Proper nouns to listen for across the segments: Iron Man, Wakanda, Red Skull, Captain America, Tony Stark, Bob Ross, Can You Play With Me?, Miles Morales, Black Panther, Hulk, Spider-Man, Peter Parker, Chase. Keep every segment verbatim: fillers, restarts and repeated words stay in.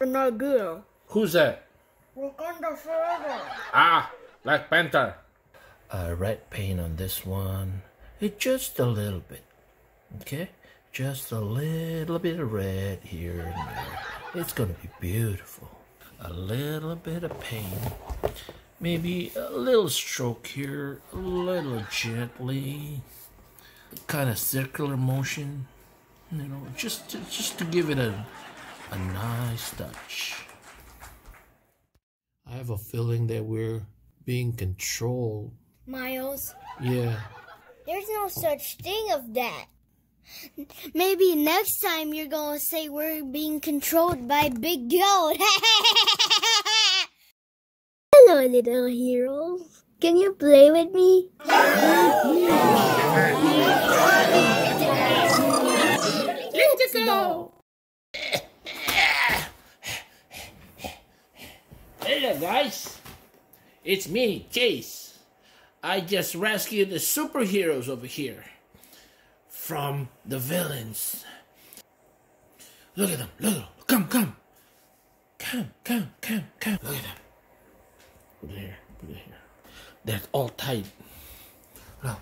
and I go. Who's that? Wakanda forever. Ah, Black Panther. I red paint on this one. It's just a little bit, okay? Just a little bit of red here and there. It's gonna be beautiful. A little bit of paint. Maybe a little stroke here, a little gently. Kind of circular motion, you know, just to, just to give it a, a nice touch. I have a feeling that we're being controlled. Miles? Yeah. There's no such thing of that. Maybe next time you're gonna say we're being controlled by Big Goat. Hello, little heroes. Can you play with me? Let's go. Hello, guys. It's me, Chase. I just rescued the superheroes over here from the villains. Look at them, look at them. Come, come. Come, come, come, come. Look at them. Put it here, put it here. They're all tight. Look,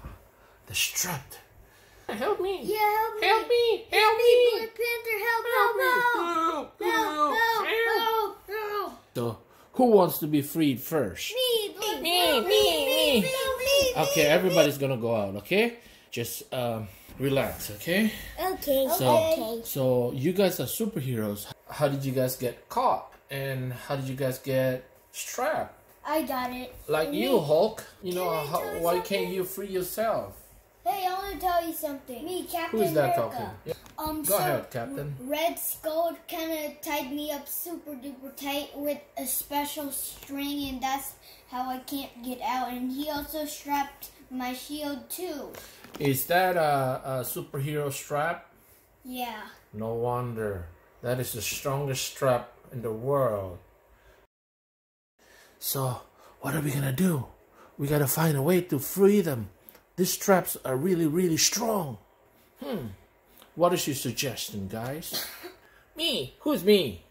they're strapped. Help me. Yeah, help me. Help me, help, help me. Black Panther, help, help, help, help, help, help, help, help, help, help, help. So, who wants to be freed first? Me, me, me, me. me. me. Okay, everybody's gonna go out, okay? Just um, relax, okay? Okay, so, okay. So, you guys are superheroes. How did you guys get caught? And how did you guys get strapped? I got it. Like me. You, Hulk. You can know, how, you why something? Can't you free yourself? Hey, I want to tell you something. Me, Captain Who is that America. Talking? Yeah. Um, go so ahead, Captain. Red Skull kind of tied me up super duper tight with a special string, and that's how I can't get out. And he also strapped my shield too. Is that a, a superhero strap? Yeah. No wonder. That is the strongest strap in the world. So, what are we gonna do? We gotta find a way to free them. These straps are really, really strong. Hmm. What is your suggestion, guys? Me? Who's me?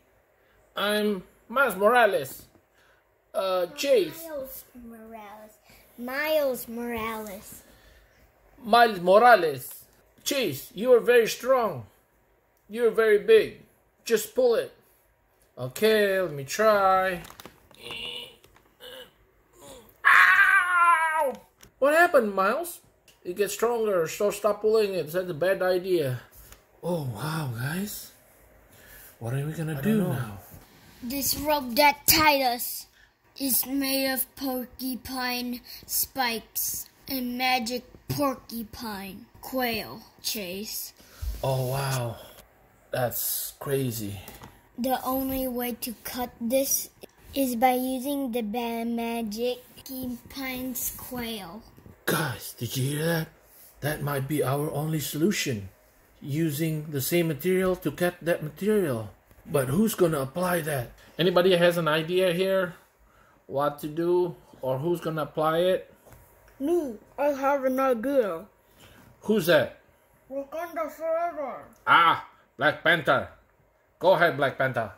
I'm Miles Morales. Uh, Chase. Miles Morales. Miles Morales. Miles Morales. Chase, you are very strong. You are very big. Just pull it. Okay, let me try. Ow! What happened, Miles? It gets stronger, so stop pulling it. That's a bad idea. Oh, wow, guys. What are we gonna I do now? This rope that tied us is made of porcupine spikes and magic porcupine quail, Chase. Oh, wow. That's crazy. The only way to cut this is by using the bad magic porcupine's quail. Guys, did you hear that? That might be our only solution. Using the same material to cut that material. But who's gonna apply that? Anybody has an idea here? What to do? Or who's gonna apply it? Me, I have an idea. Who's that? Wakanda forever. Ah, Black Panther. Go ahead, Black Panther.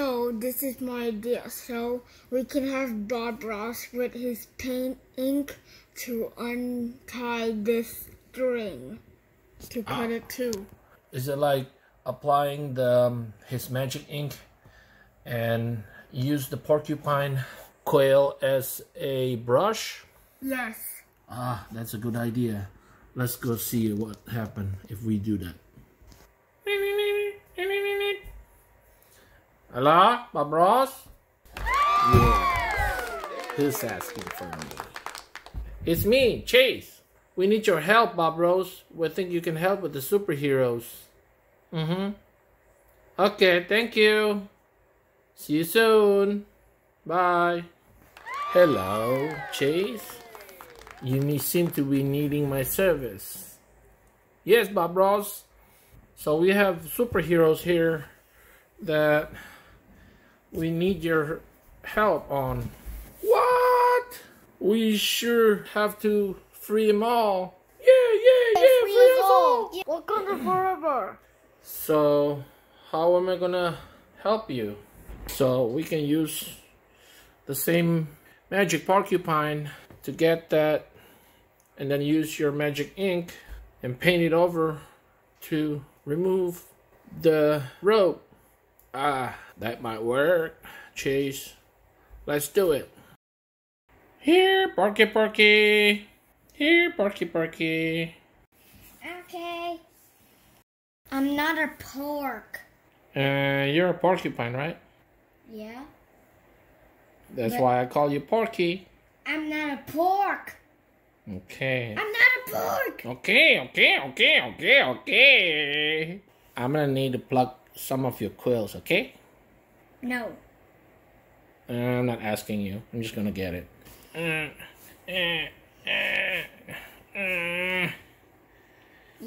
So, this is my idea. So, we can have Bob Ross with his paint ink to untie this string to cut ah. it too. Is it like applying the um, his magic ink and use the porcupine quail as a brush? Yes. Ah, that's a good idea. Let's go see what happens if we do that. Hello, Bob Ross? Yeah. Who's asking for me? It's me, Chase. We need your help, Bob Ross. We think you can help with the superheroes. Mm-hmm. Okay, thank you. See you soon. Bye. Hello, Chase. You seem to be needing my service. Yes, Bob Ross. So we have superheroes here that we need your help on. We sure have to free them all. Yeah, yeah, yeah, free, free us all. all. Wakanda forever. So, how am I gonna help you? So we can use the same magic porcupine to get that, and then use your magic ink and paint it over to remove the rope. Ah, that might work, Chase. Let's do it. Here, Porky Porky. Here, Porky Porky. Okay. I'm not a pork. Uh, you're a porcupine, right? Yeah. That's but why I call you Porky. I'm not a pork. Okay. I'm not a pork. Okay, okay, okay, okay, okay. I'm gonna need to plug some of your quills, okay? No. Uh, I'm not asking you. I'm just gonna get it. Uh, uh, uh,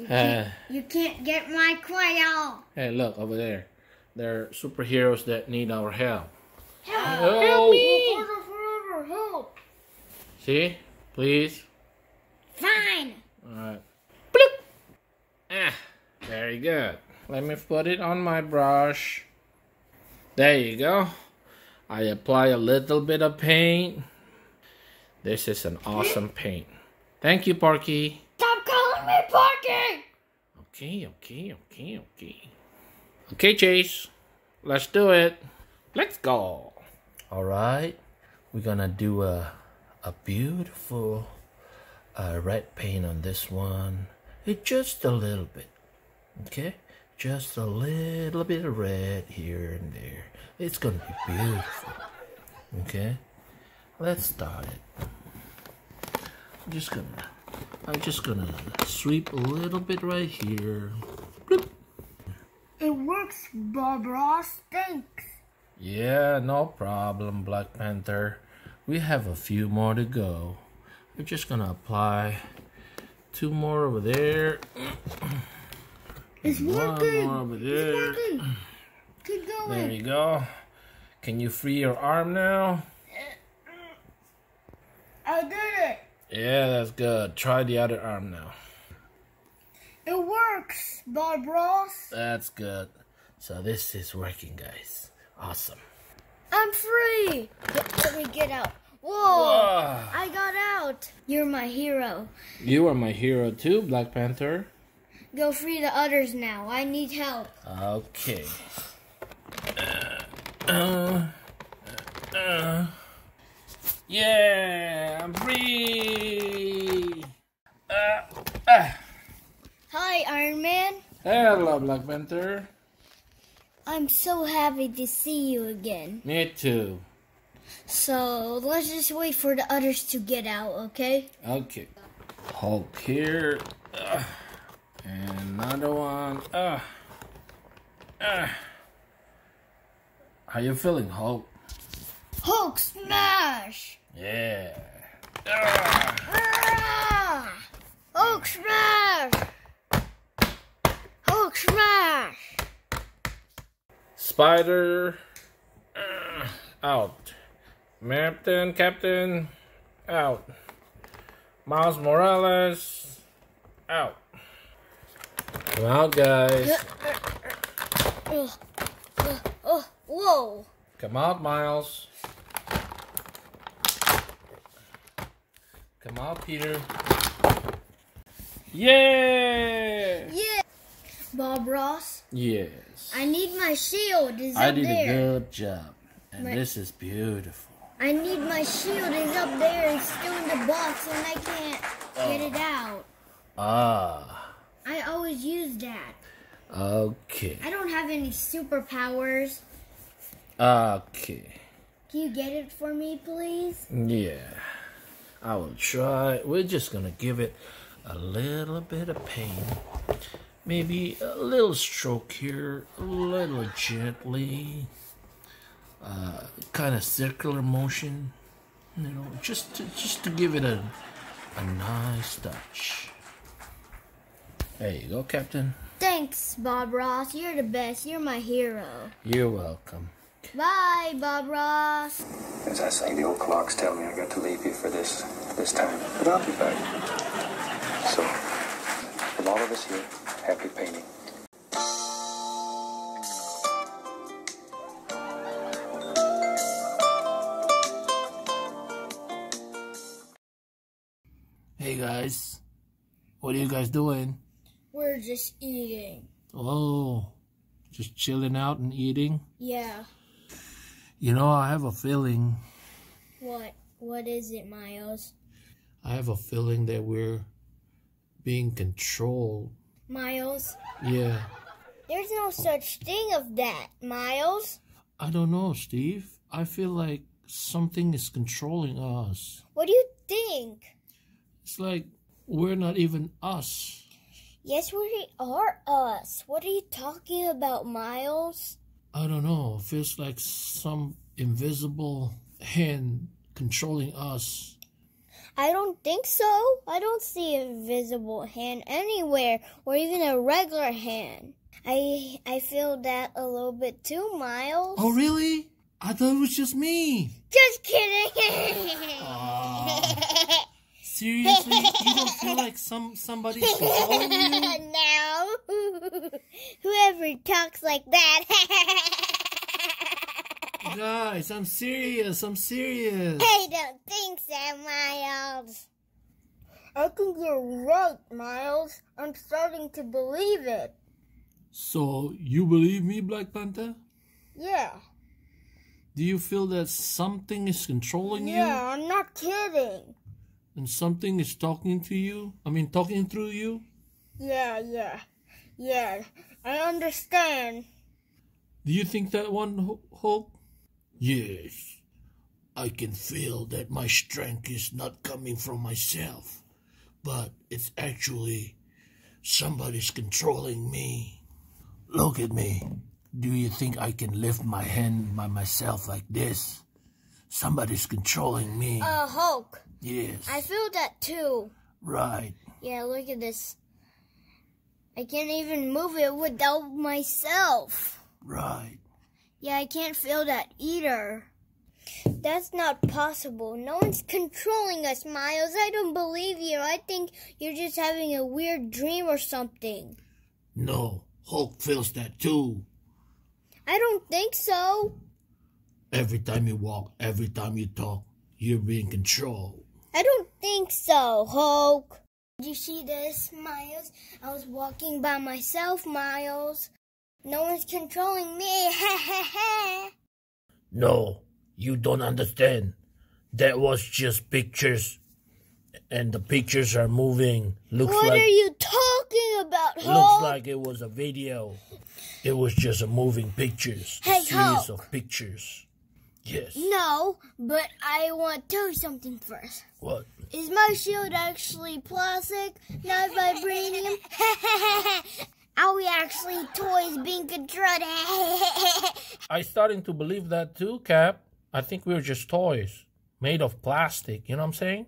uh. You, can't, uh, you can't get my quail. Hey, look over there. There are superheroes that need our help. Help! Help, help me! Wakanda forever, help! See? Please? Fine! Alright. Bloop! Ah, very good. Let me put it on my brush. There you go. I apply a little bit of paint. This is an awesome paint. Thank you, Porky. Stop calling me Porky! Okay, okay, okay, okay. Okay, Chase. Let's do it. Let's go. Alright. We're gonna do a, a beautiful uh, red paint on this one. It's just a little bit. Okay? Just a little bit of red here and there. It's gonna be beautiful. Okay? Let's start it. I'm just gonna, I'm just gonna sweep a little bit right here. Bloop. It works, Bob Ross. Thanks. Yeah, no problem, Black Panther. We have a few more to go. We're just gonna apply two more over there. It's working. One more over there. It's working. Keep going. There you go. Can you free your arm now? I did it. Yeah, that's good. Try the other arm now. It works, Bob Ross. That's good. So this is working, guys. Awesome. I'm free. Let me get out. Whoa. Whoa. I got out. You're my hero. You are my hero too, Black Panther. Go free the others now. I need help. Okay. Uh, uh, uh. Yeah, I'm free. Uh, uh. Hi, Iron Man. Hello, Black Panther. I'm so happy to see you again. Me too. So let's just wait for the others to get out, okay? Okay. Hulk here. Uh. And another one. Uh, uh. How you feeling, Hulk? Hulk smash! Yeah. Uh. Uh. Hulk smash! Hulk smash! Spider uh, out. Captain, Captain out. Miles Morales out. Come out, guys. Uh, uh, uh, uh, whoa. Come out, Miles. Come out, Peter. Yeah! Yeah! Bob Ross? Yes. I need my shield. It's I up did there. a good job. And my, this is beautiful. I need my shield. It's up there. It's still in the box and I can't oh. get it out. Ah. I always use that. Okay. I don't have any superpowers. Okay. Can you get it for me, please? Yeah. I will try. We're just going to give it a little bit of paint. Maybe a little stroke here. A little gently. Uh, kind of circular motion. You know, just to, just to give it a, a nice touch. There you go, Captain. Thanks, Bob Ross. You're the best. You're my hero. You're welcome. Bye, Bob Ross. As I say, the old clocks tell me I got to leave you for this this time. But I'll be back. So, from all of us here, happy painting. Hey guys, what are you guys doing? We're just eating. Oh, just chilling out and eating? Yeah. You know, I have a feeling. What? What is it, Miles? I have a feeling that we're being controlled. Miles? Yeah. There's no such thing of that, Miles. I don't know, Steve. I feel like something is controlling us. What do you think? It's like we're not even us. Yes, we are us. What are you talking about, Miles? I don't know. It feels like some invisible hand controlling us. I don't think so. I don't see an invisible hand anywhere, or even a regular hand. I I feel that a little bit too, Miles. Oh, really? I thought it was just me. Just kidding. uh, seriously? You don't feel like some somebody's controlling you? No. Whoever talks like that. Guys, I'm serious. I'm serious. I don't think so, Miles. I think you're right, Miles. I'm starting to believe it. So, you believe me, Black Panther? Yeah. Do you feel that something is controlling yeah, you? Yeah, I'm not kidding. And something is talking to you? I mean, talking through you? Yeah, yeah. Yeah, I understand. Do you think that one, Hulk? Yes. I can feel that my strength is not coming from myself, but it's actually somebody's controlling me. Look at me. Do you think I can lift my hand by myself like this? Somebody's controlling me. Uh, Hulk. Yes. I feel that too. Right. Yeah, look at this. I can't even move it without myself. Right. Yeah, I can't feel that either. That's not possible. No one's controlling us, Miles. I don't believe you. I think you're just having a weird dream or something. No. Hulk feels that too. I don't think so. Every time you walk, every time you talk, you're being controlled. I don't think so, Hulk. Did you see this, Miles? I was walking by myself, Miles. No one's controlling me. No, you don't understand. That was just pictures. And the pictures are moving. Looks what like... What are you talking about, Hulk? Looks like it was a video. It was just a moving pictures. Hey, a series Hulk. of pictures. Yes. No, but I want to tell you something first. What? Is my shield actually plastic, not vibranium? Are we actually toys being controlled? I'm starting to believe that too, Cap. I think we're just toys. Made of plastic, you know what I'm saying?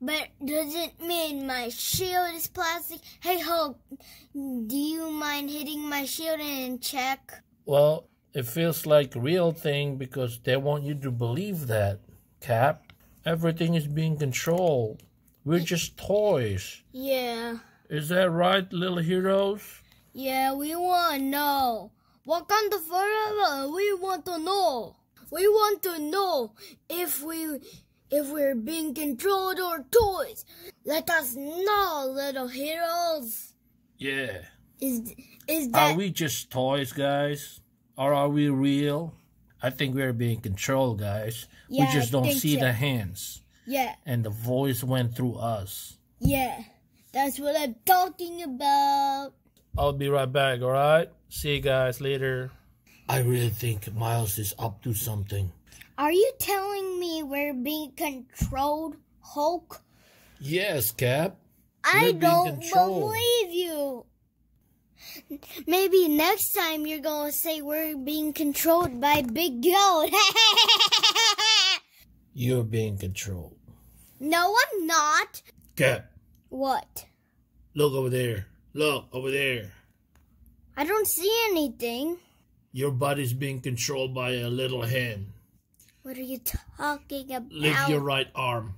But doesn't mean my shield is plastic. Hey, Hulk, do you mind hitting my shield and check? Well, it feels like a real thing because they want you to believe that, Cap. Everything is being controlled. We're just toys. Yeah. Is that right, little heroes? Yeah, we want to know. Wakanda forever, we want to know. We want to know if we... if we're being controlled or toys. Let us know, little heroes. Yeah. Is is that... Are we just toys, guys? Or are we real? I think we're being controlled, guys. Yeah, we just don't see so. the hands. Yeah. And the voice went through us. Yeah. That's what I'm talking about. I'll be right back, all right? See you guys later. I really think Miles is up to something. Are you telling me we're being controlled, Hulk? Yes, Cap. I don't believe you. Maybe next time you're going to say we're being controlled by Big Goat. You're being controlled. No, I'm not. Cap. What? Look over there. Look over there. I don't see anything. Your body's being controlled by a little hand. What are you talking about? Lift your right arm.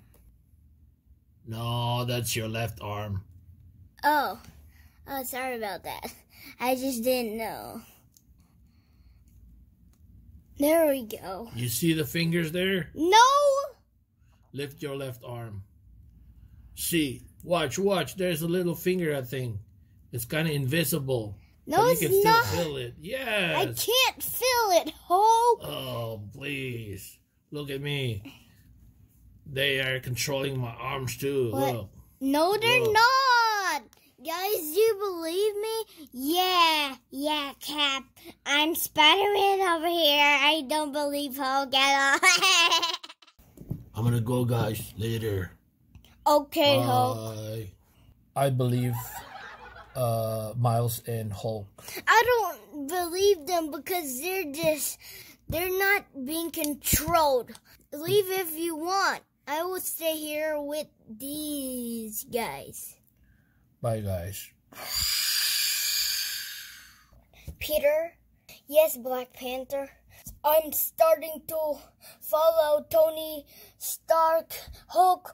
No, that's your left arm. Oh. Oh, sorry about that. I just didn't know. There we go. You see the fingers there? No! Lift your left arm. See, Watch, watch. There's a little finger thing. It's kind of invisible. No, it's not. You can still feel it. Yes. I can't feel it, Hulk. Oh, please. Look at me. They are controlling my arms, too. What? Look. No, they're Look. not. Guys, do you believe me? Yeah. Yeah, Cap. I'm Spider-Man over here. I don't believe Hulk at all. I'm gonna go, guys. Later. Okay, Bye. Hulk. I believe uh, Miles and Hulk. I don't believe them because they're just, they're not being controlled. Leave if you want. I will stay here with these guys. Bye, guys. Peter? Yes, Black Panther? I'm starting to follow Tony Stark, Hulk,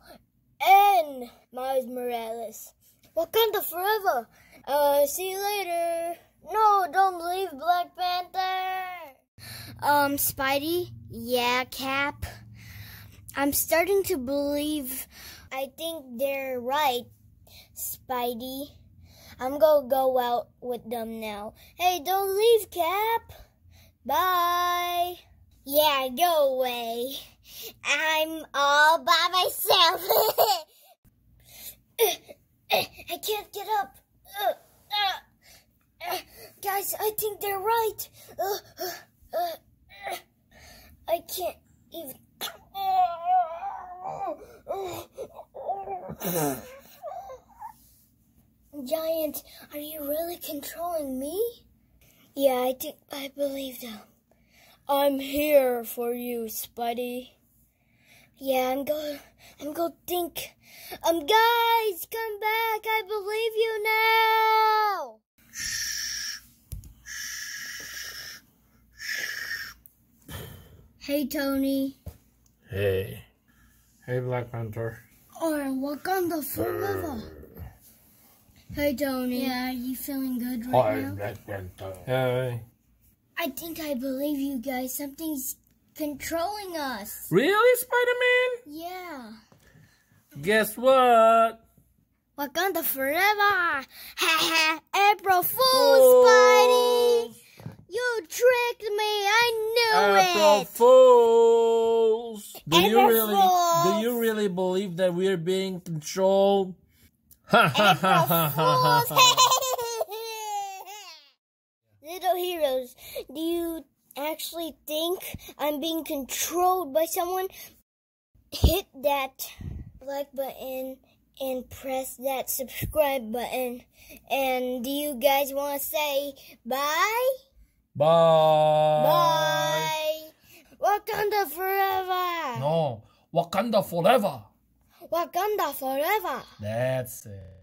and Miles Morales. Wakanda forever. Uh, see you later. No, don't leave, Black Panther. Um, Spidey? Yeah, Cap. I'm starting to believe. I think they're right, Spidey. I'm gonna go out with them now. Hey, don't leave, Cap. Bye. Yeah, go away. I'm all by myself. I can't get up. Uh, uh, uh, guys, I think they're right. Uh, uh, uh, uh, I can't even. Giant, are you really controlling me? Yeah, I think I believe them. I'm here for you, Spidey. Yeah, I'm going. I'm going to think. Um, guys, come back. I believe you now. Hey, Tony. Hey. Hey, Black Panther. Or Wakanda forever. Hey, Tony. Yeah, are you feeling good right now? Hi, Black Panther. Hey. I think I believe you guys. Something's controlling us. Really, Spider-Man? Yeah. Guess what? Wakanda forever. Ha April Fool's, oh. Spidey. You tricked me. I knew April it. April Fools. Do April you really? Fools. Do you really believe that we're being controlled? Ha ha ha ha ha ha. Little heroes, do you actually think I'm being controlled by someone? Hit that like button and press that subscribe button. And do you guys want to say bye? Bye. Bye. Wakanda forever. No, Wakanda forever. Wakanda forever. That's it.